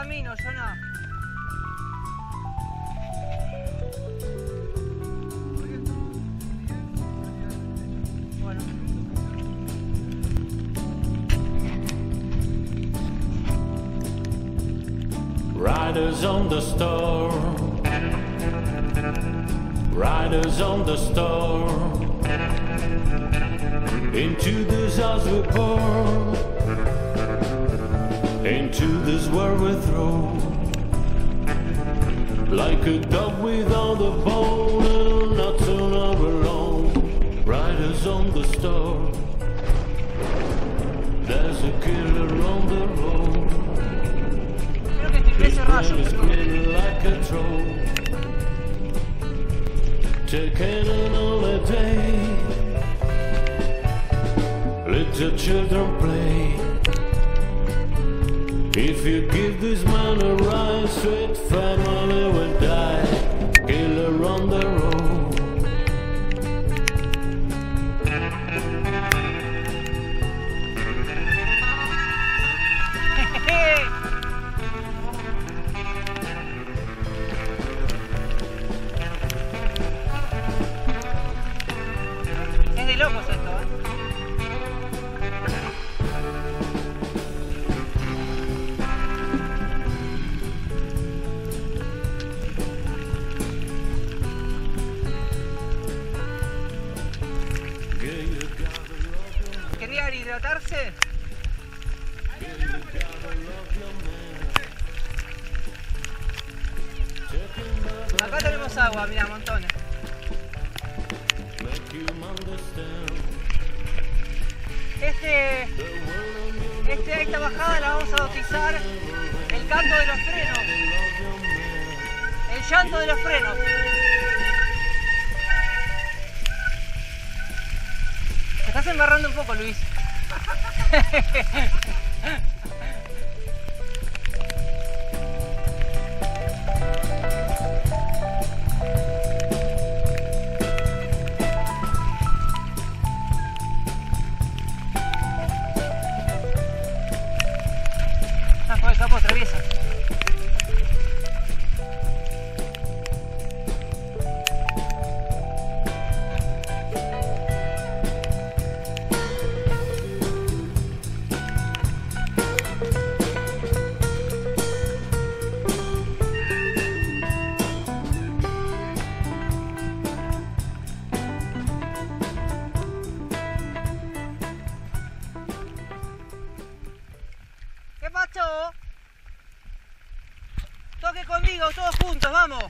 a mí, no suena. Bueno. Riders on the storm. Riders on the storm. Into this house we pour. Into this world we throw. Like a dog without a bone, not soon overlong. Riders on the storm. There's a killer on the road. Like a troll, taking on all the day. Little children play. If you give this man a ride, sweet family will die. Killer on the road. ¿Querían hidratarse? Acá tenemos agua, mira, montones. Esta bajada la vamos a bautizar el canto de los frenos, el llanto de los frenos. Te estás embarrando un poco, Luis. Capo atraviesa. ¿Qué pasó? Toque conmigo, todos juntos, vamos.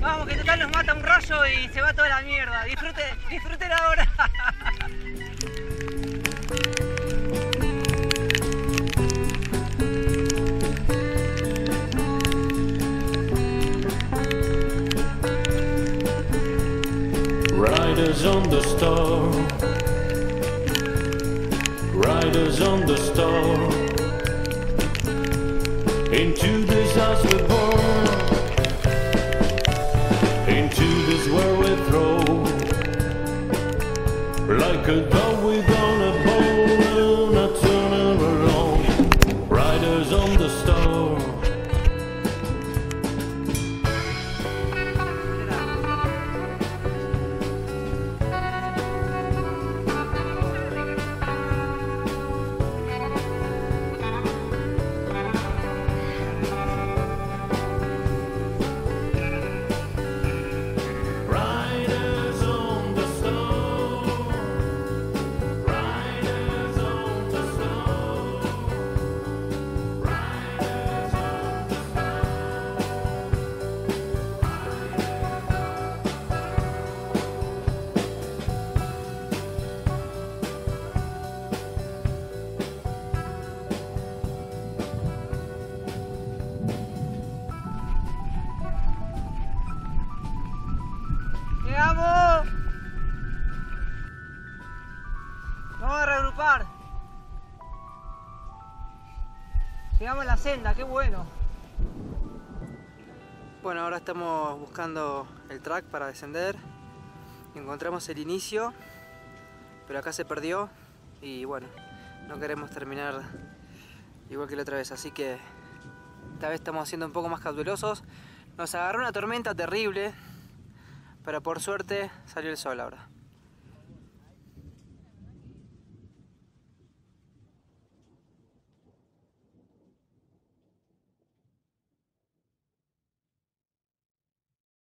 Vamos, que total nos mata un rayo y se va toda la mierda. Disfruten ahora. Riders on the storm. Riders on the storm. Into this house we're born. Into this world we throw. Like a dog without a bone, not turning around. Riders on the storm. Vamos a reagrupar. Llegamos a la senda, qué bueno. Bueno, ahora estamos buscando el track para descender. Encontramos el inicio, pero acá se perdió y bueno, no queremos terminar igual que la otra vez, así que esta vez estamos siendo un poco más cautelosos. Nos agarró una tormenta terrible, pero por suerte salió el sol ahora.